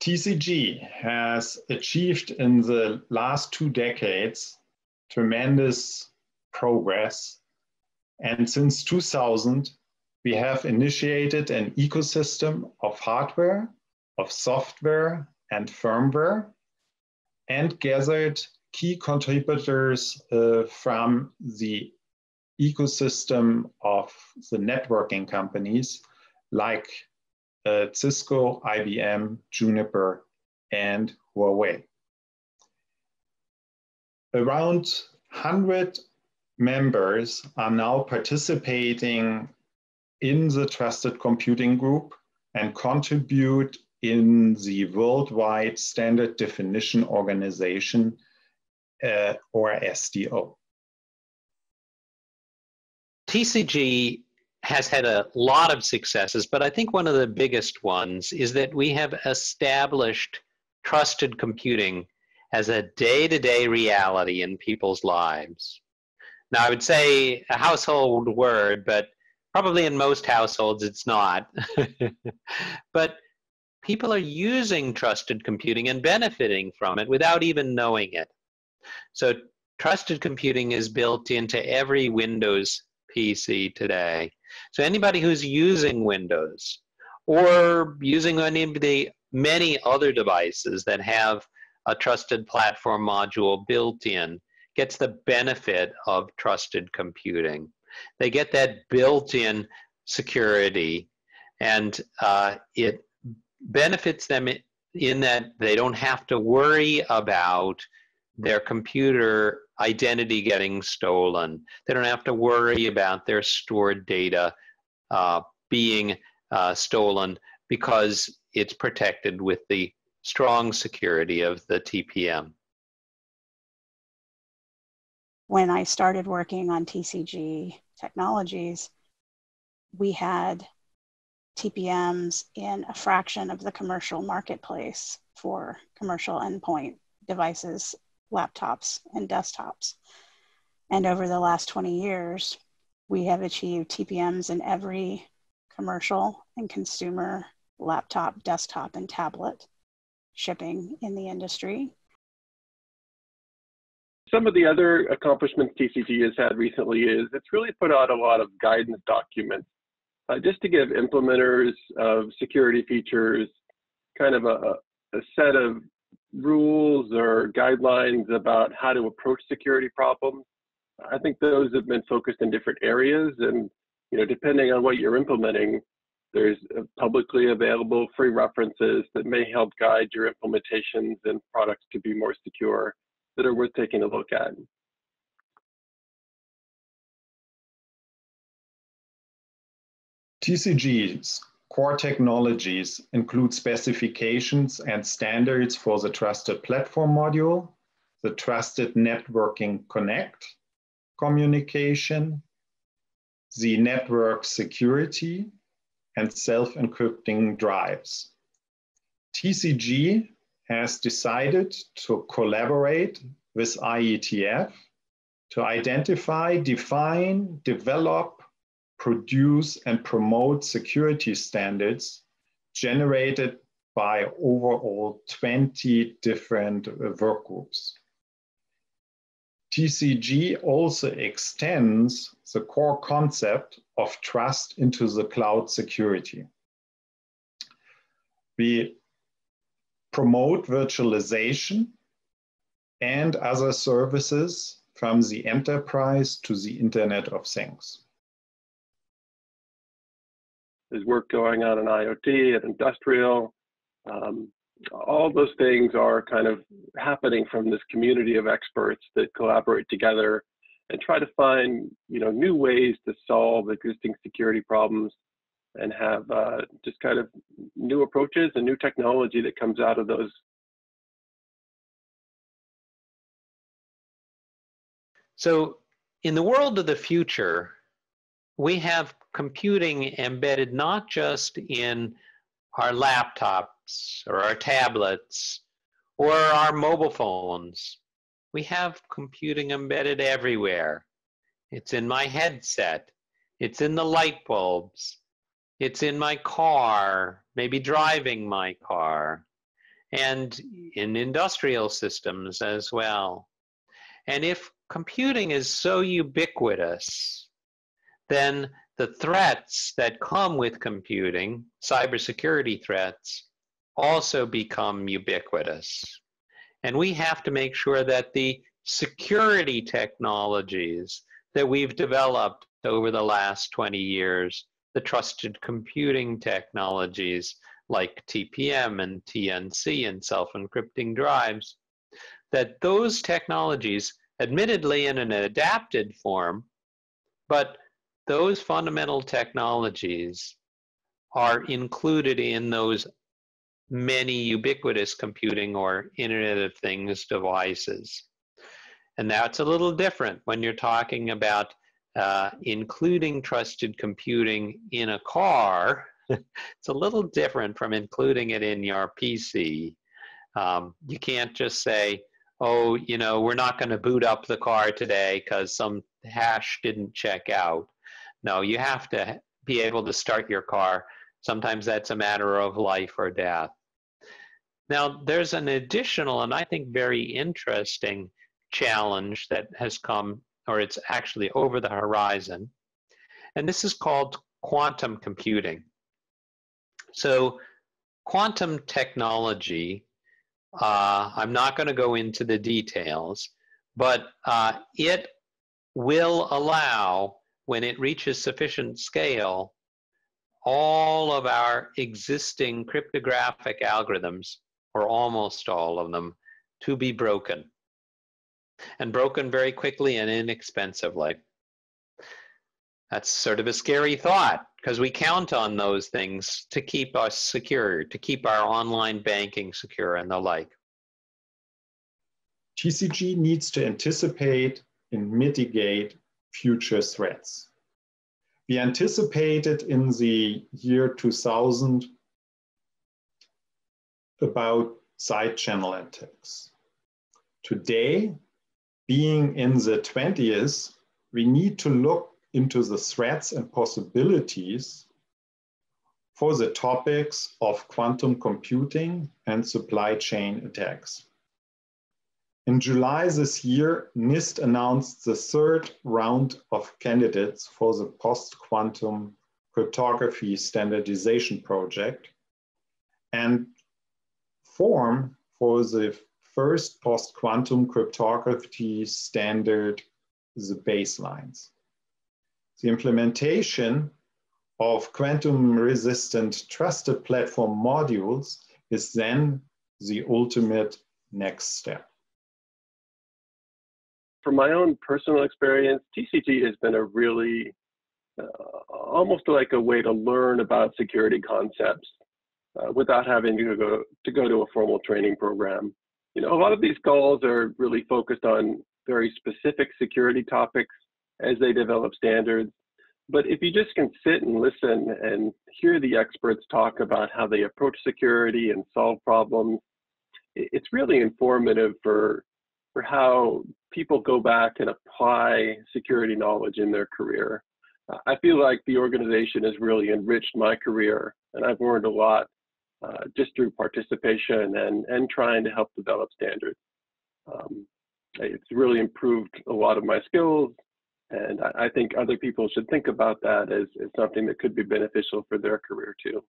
TCG has achieved in the last 2 decades tremendous progress. And since 2000, we have initiated an ecosystem of hardware, of software and firmware, and gathered key contributors from the ecosystem of the networking companies like Cisco, IBM, Juniper, and Huawei. Around 100 members are now participating in the Trusted Computing Group and contribute in the Worldwide Standard Definition Organization, or SDO. TCG has had a lot of successes, but I think one of the biggest ones is that we have established trusted computing as a day-to-day reality in people's lives. Now, I would say a household word, but probably in most households it's not. But people are using trusted computing and benefiting from it without even knowing it. So trusted computing is built into every Windows PC today. So anybody who's using Windows or using any of the many other devices that have a trusted platform module built in gets the benefit of trusted computing. They get that built-in security, and it benefits them in that they don't have to worry about their computer identity getting stolen. They don't have to worry about their stored data being stolen because it's protected with the strong security of the TPM. When I started working on TCG technologies, we had TPMs in a fraction of the commercial marketplace for commercial endpoint devices, laptops and desktops. And over the last 20 years, we have achieved TPMs in every commercial and consumer laptop, desktop, and tablet shipping in the industry. Some of the other accomplishments TCG has had recently is it's really put out a lot of guidance documents just to give implementers of security features kind of a set of rules or guidelines about how to approach security problems. I think those have been focused in different areas, and you know, depending on what you're implementing, there's publicly available free references that may help guide your implementations and products to be more secure that are worth taking a look at. TCG's core technologies include specifications and standards for the Trusted Platform Module, the Trusted Networking Connect communication, the network security, and self-encrypting drives. TCG has decided to collaborate with IETF to identify, define, develop, produce and promote security standards generated by overall 20 different work groups. TCG also extends the core concept of trust into the cloud security. We promote virtualization and other services from the enterprise to the Internet of Things. There's work going on in IoT and industrial. All those things are kind of happening from this community of experts that collaborate together and try to find, you know, new ways to solve existing security problems and have just kind of new approaches and new technology that comes out of those. So in the world of the future, we have computing embedded not just in our laptops or our tablets or our mobile phones. We have computing embedded everywhere. It's in my headset. It's in the light bulbs. It's in my car, maybe driving my car. and in industrial systems as well. And if computing is so ubiquitous, then the threats that come with computing, cybersecurity threats, also become ubiquitous. And we have to make sure that the security technologies that we've developed over the last 20 years, the trusted computing technologies like TPM and TNC and self-encrypting drives, that those technologies, admittedly in an adapted form, but those fundamental technologies are included in those many ubiquitous computing or Internet of Things devices. And that's a little different when you're talking about including trusted computing in a car. It's a little different from including it in your PC. You can't just say, oh, you know, we're not going to boot up the car today because some hash didn't check out. No, you have to be able to start your car. Sometimes that's a matter of life or death. Now, there's an additional and I think very interesting challenge that has come, or it's actually over the horizon, and this is called quantum computing. So quantum technology, I'm not going to go into the details, but it will allow, when it reaches sufficient scale, all of our existing cryptographic algorithms, or almost all of them, to be broken. And broken very quickly and inexpensively. That's sort of a scary thought, because we count on those things to keep us secure, to keep our online banking secure and the like. TCG needs to anticipate and mitigate future threats. We anticipated in the year 2000 about side channel attacks. Today, being in the 20s, we need to look into the threats and possibilities for the topics of quantum computing and supply chain attacks. In July this year, NIST announced the third round of candidates for the post-quantum cryptography standardization project and form for the first post-quantum cryptography standard, the baselines. The implementation of quantum-resistant trusted platform modules is then the ultimate next step. From my own personal experience, TCG has been a really, almost like a way to learn about security concepts without having to go to a formal training program. You know, a lot of these calls are really focused on very specific security topics as they develop standards. But if you just can sit and listen and hear the experts talk about how they approach security and solve problems, it's really informative for how people go back and apply security knowledge in their career. I feel like the organization has really enriched my career, and I've learned a lot just through participation and trying to help develop standards. It's really improved a lot of my skills, and I think other people should think about that as something that could be beneficial for their career too.